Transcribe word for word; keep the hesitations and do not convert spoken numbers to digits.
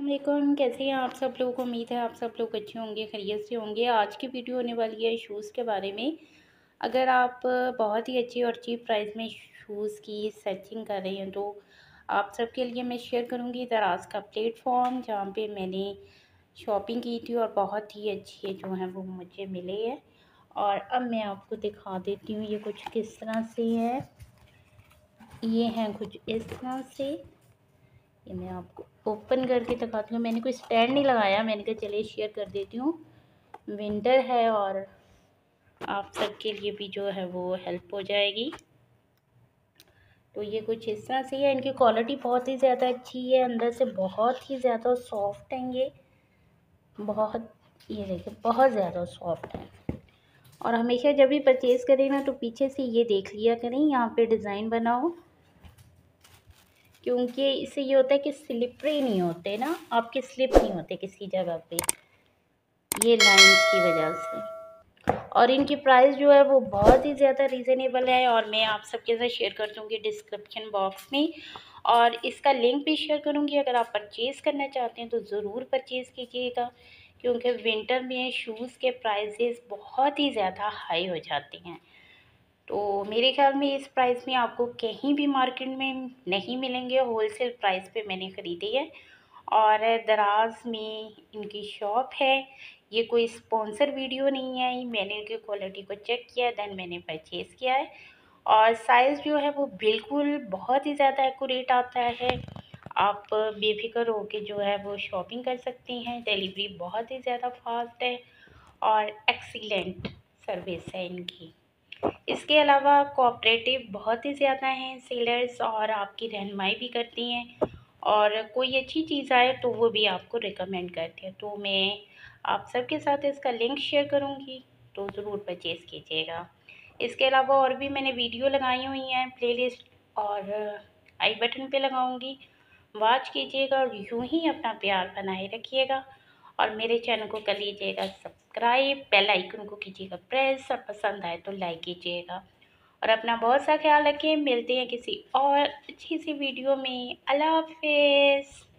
अस्सलाम, कैसे हैं आप सब लोग। उम्मीद है आप सब लोग अच्छे होंगे, खैरियत से होंगे। आज की वीडियो होने वाली है शूज़ के बारे में। अगर आप बहुत ही अच्छे और चीप प्राइस में शूज़ की सर्चिंग कर रहे हैं तो आप सब के लिए मैं शेयर करूंगी दराज का प्लेटफॉर्म, जहां पे मैंने शॉपिंग की थी और बहुत ही अच्छे जो हैं वो मुझे मिले हैं। और अब मैं आपको दिखा देती हूँ ये कुछ किस तरह से है। ये हैं कुछ इस तरह से, ये मैं आपको ओपन करके दिखाती हूँ। मैंने कोई स्टैंड नहीं लगाया, मैंने कहा चलिए शेयर कर देती हूँ। विंटर है और आप सबके लिए भी जो है वो हेल्प हो जाएगी। तो ये कुछ इस तरह से है। इनकी क्वालिटी बहुत ही ज़्यादा अच्छी है, अंदर से बहुत ही ज़्यादा सॉफ्ट हैं ये। बहुत ये देखिए बहुत ज़्यादा सॉफ्ट हैं। और हमेशा जब भी परचेज़ करें ना तो पीछे से ये देख लिया करें, यहाँ पर डिज़ाइन बनाओ, क्योंकि इससे ये होता है कि स्लिपरी नहीं होते ना, आपके स्लिप नहीं होते किसी जगह पे, ये लाइंस की वजह से। और इनकी प्राइस जो है वो बहुत ही ज़्यादा रीज़नेबल है और मैं आप सबके साथ शेयर कर दूँगी डिस्क्रिप्शन बॉक्स में, और इसका लिंक भी शेयर करूँगी। अगर आप परचेज़ करना चाहते हैं तो ज़रूर परचेज़ कीजिएगा, क्योंकि विंटर में शूज़ के प्राइसेस बहुत ही ज़्यादा हाई हो जाते हैं। तो मेरे ख्याल में इस प्राइस में आपको कहीं भी मार्केट में नहीं मिलेंगे, होलसेल प्राइस पे मैंने ख़रीदी है। और दराज में इनकी शॉप है, ये कोई स्पॉन्सर वीडियो नहीं है। मैंने इनकी क्वालिटी को चेक किया दैन मैंने परचेज़ किया है। और साइज़ जो है वो बिल्कुल बहुत ही ज़्यादा एक्यूरेट आता है, आप बेफिक्र होकर जो है वो शॉपिंग कर सकते हैं। डिलीवरी बहुत ही ज़्यादा फास्ट है और एक्सीलेंट सर्विस है इनकी। इसके अलावा कोऑपरेटिव बहुत ही ज़्यादा हैं सेलर्स, और आपकी रहनुमाई भी करती हैं, और कोई अच्छी चीज़ आए तो वो भी आपको रिकमेंड करते हैं। तो मैं आप सबके साथ इसका लिंक शेयर करूंगी, तो ज़रूर परचेज़ कीजिएगा। इसके अलावा और भी मैंने वीडियो लगाई हुई हैं, प्लेलिस्ट और आई बटन पे लगाऊंगी, वॉच कीजिएगा। और यूँ ही अपना प्यार बनाए रखिएगा और मेरे चैनल को कर लीजिएगा सब्सक्राइब, बेल आइकन को कीजिएगा प्रेस, और पसंद आए तो लाइक कीजिएगा। और अपना बहुत सा ख्याल रखिए। मिलते हैं किसी और अच्छी सी वीडियो में। अल्लाह हाफिज़।